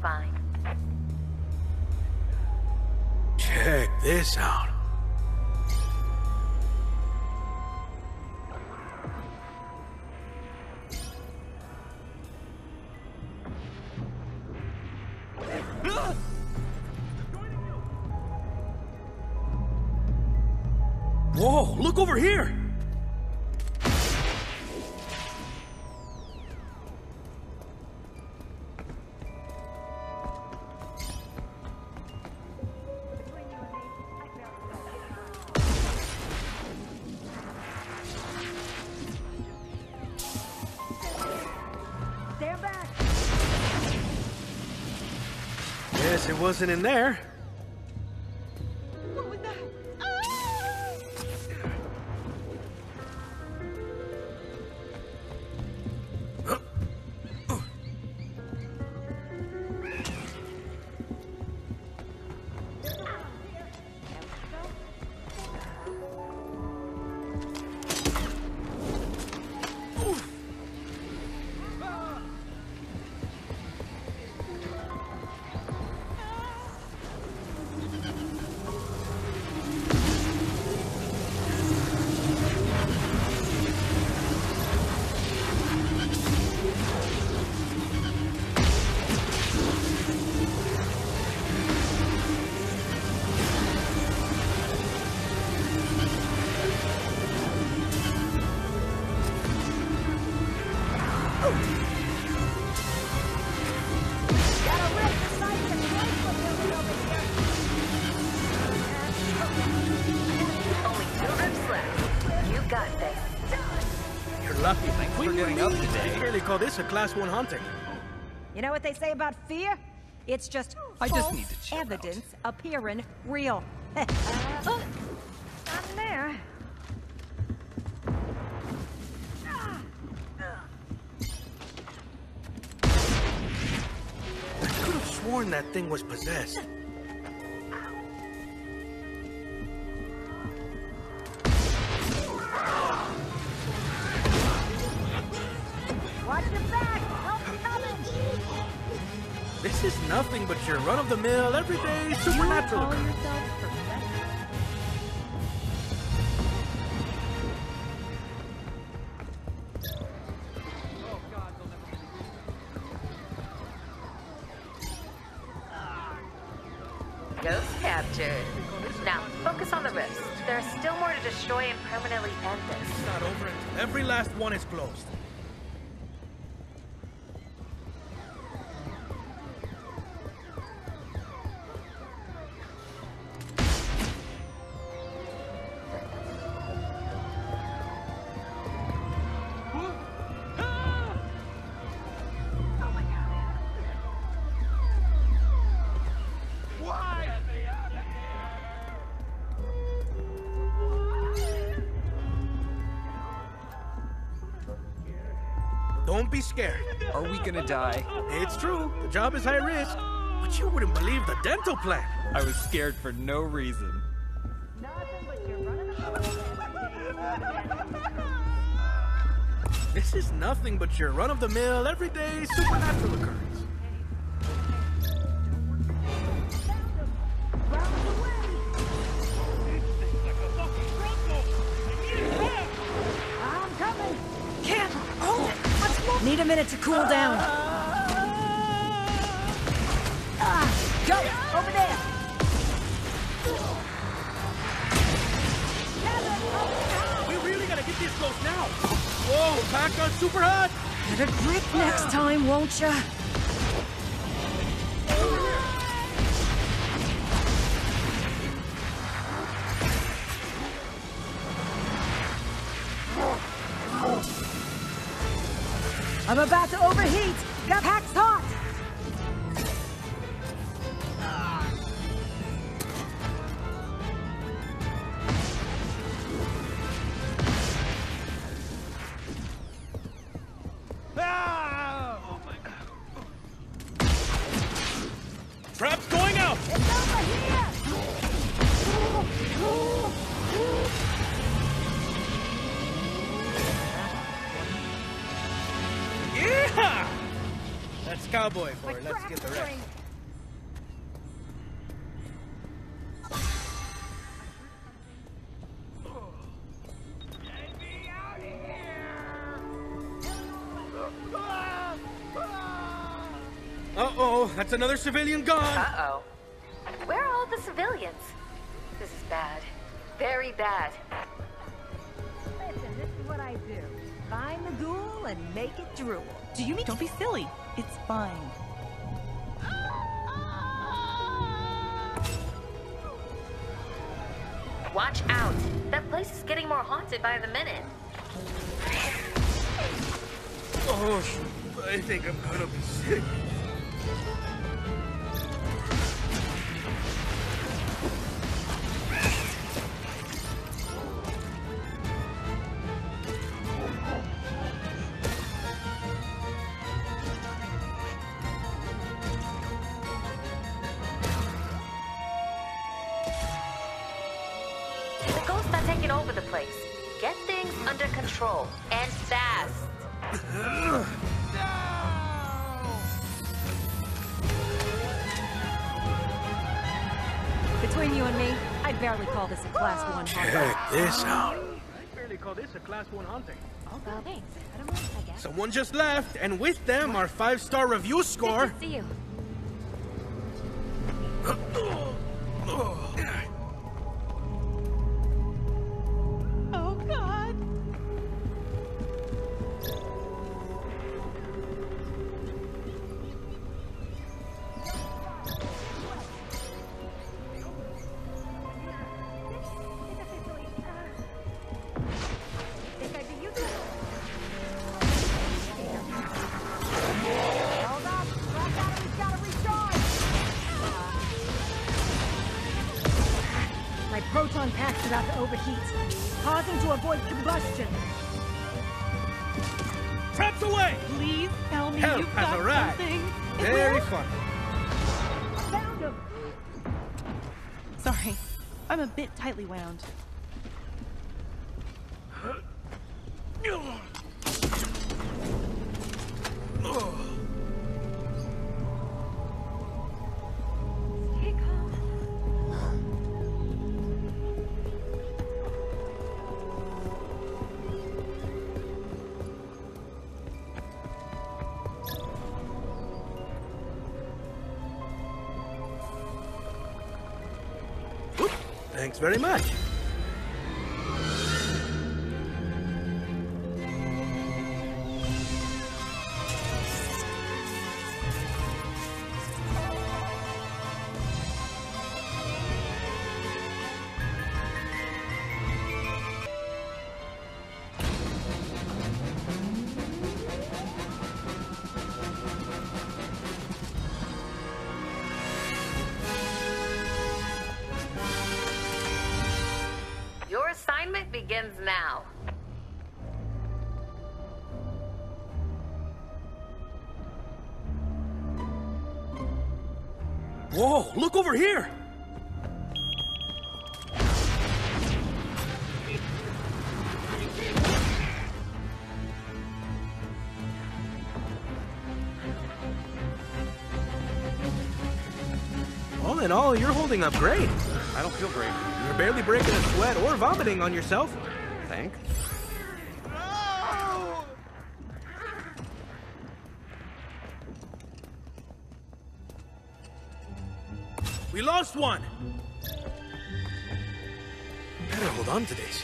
find. Check this out. Whoa, look over here! It wasn't in there. What was that? Ah! Call this a class 1 hunting. You know what they say about fear? It's just false evidence appearing real. Oh, not in there. I could have sworn that thing was possessed. This is nothing but your run-of-the-mill, everyday supernatural occurrence. Ghost captured. Now, focus on the rest. There's still more to destroy and permanently end this. It's not over until every last one is closed. Don't be scared. Are we gonna die? It's true. The job is high risk. But you wouldn't believe the dental plan. I was scared for no reason. Nothing but you're running. This is nothing but your run-of-the-mill, everyday supernatural occurrence. Need a minute to cool down. Go! Over there! We really gotta get this close now! Whoa, pack on super hot! Get a grip next time, won't ya? I'm about to overheat! That pack's hot! Oh my God. Trap's going out! It's over here! cowboy for it. Let's get the rest. Uh-oh, that's another civilian gone. Uh-oh. Where are all the civilians? This is bad. Very bad. Listen, this is what I do. Find the ghoul and make it drool. Do you mean? Don't be silly. It's fine. Watch out. That place is getting more haunted by the minute. Oh, I think I'm gonna be sick. This out. I barely call this a class 1 hunting. Well, thanks. I don't mind, I guess. Someone just left, and with them our 5-star review score. Good to see you. Oh God. Tightly wound. Thanks very much. Begins now. Whoa, look over here. All in all, you're holding up great. I don't feel great. You're barely breaking a sweat or vomiting on yourself. Thanks. We lost one. Better hold on to this.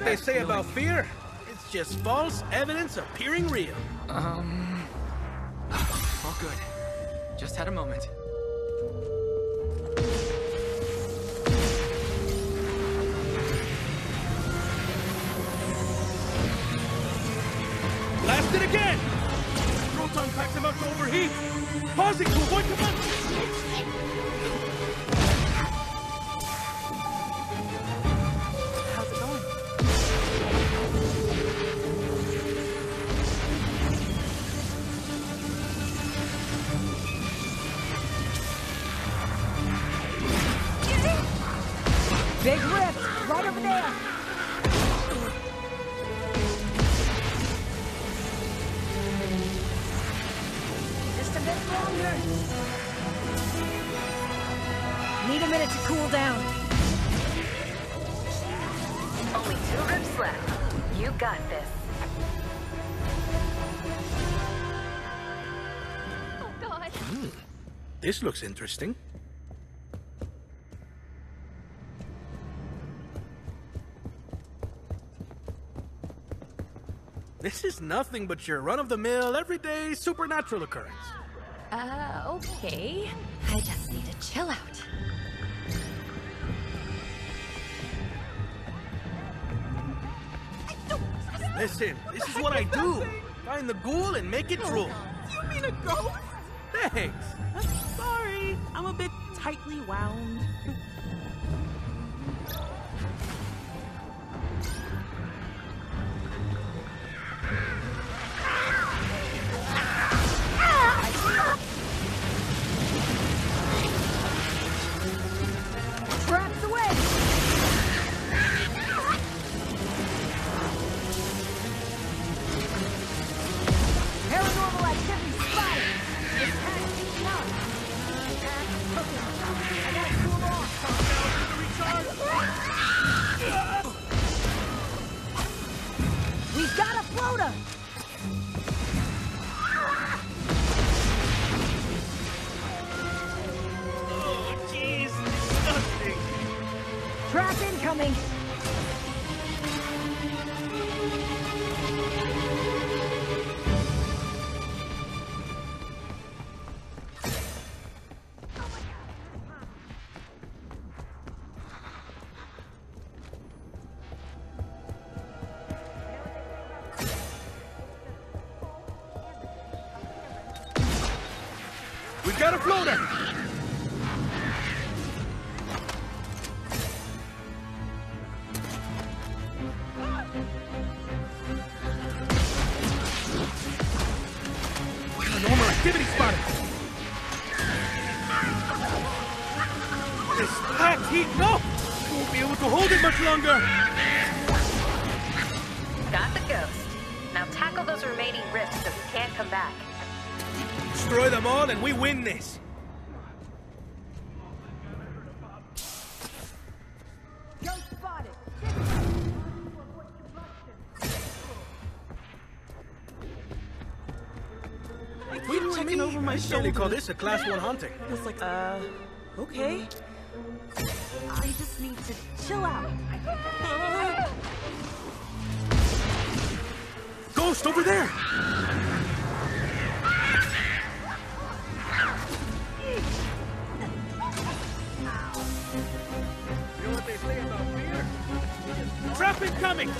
They say about fear, it's just false evidence appearing real. All good. Just had a moment. lost it again! Proton packs him up to overheat! Pausing to avoid command! How's it going? Big rip! Right over there! Need a minute to cool down. Only 2 rips left. You got this. Oh, God. This looks interesting. This is nothing but your run-of-the-mill, everyday supernatural occurrence. Okay. I just need to chill out. Listen, this is what I do. Find the ghoul and make it drool. Do you mean a ghost? Thanks. I'm sorry. I'm a bit tightly wound. Got a floater! Normal activity spotted! This packed heat, no! Won't be able to hold it much longer! Got the ghost. Now tackle those remaining rifts so we can't come back. Destroy them all and we win this! We've taken over my shoulder. They call this a class 1 hunting. It was like, okay. I just need to chill out. Ghost over there! Trap incoming!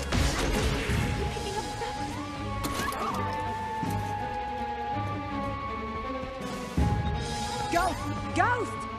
Ghost! Ghost!